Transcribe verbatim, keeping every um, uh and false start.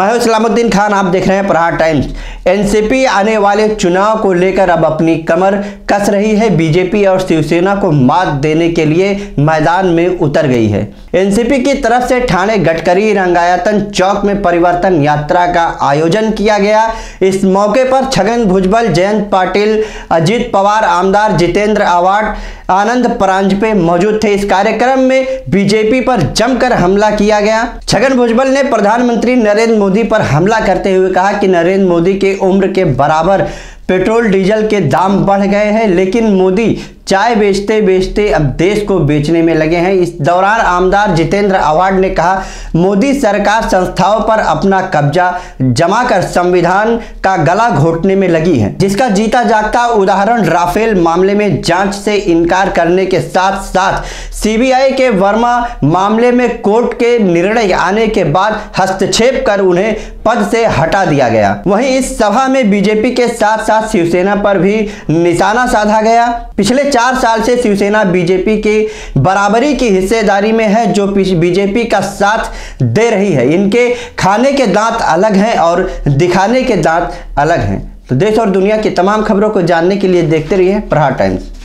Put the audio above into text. महेश अलामुद्दीन खान, आप देख रहे हैं प्रहार टाइम्स। एनसीपी आने वाले चुनाव को लेकर अब अपनी कमर कस रही है, बीजेपी और शिवसेना को मात देने के लिए मैदान में उतर गई है। एनसीपी की तरफ से ठाणे गडकरी रंगायतन चौक में परिवर्तन यात्रा का आयोजन किया गया। इस मौके पर छगन भुजबल, जयंत पाटिल, अजीत पवार, आमदार जितेंद्र आव्हाड, आनंद परांजपे मौजूद थे। इस कार्यक्रम में बीजेपी पर जमकर हमला किया गया। छगन भुजबल ने प्रधानमंत्री नरेंद्र मोदी पर हमला करते हुए कहा कि नरेंद्र मोदी के उम्र के बराबर पेट्रोल डीजल के दाम बढ़ गए हैं, लेकिन मोदी चाय बेचते बेचते अब देश को बेचने में लगे हैं। इस दौरान आमदार जितेंद्र आव्हाड ने कहा, मोदी सरकार संस्थाओं पर अपना कब्जा जमा कर संविधान का गला घोटने में लगी है, जिसका जीता जागता उदाहरण राफेल मामले में जांच से इनकार करने के साथ साथ सीबीआई के वर्मा मामले में कोर्ट के निर्णय आने के बाद हस्तक्षेप कर उन्हें पद से हटा दिया गया। वहीं इस सभा में बीजेपी के साथ साथ शिवसेना पर भी निशाना साधा गया। पिछले चार साल से शिवसेना बीजेपी के बराबरी की हिस्सेदारी में है, जो बीजेपी का साथ दे रही है। इनके खाने के दांत अलग हैं और दिखाने के दांत अलग हैं। तो देश और दुनिया की तमाम खबरों को जानने के लिए देखते रहिए प्रहार टाइम्स।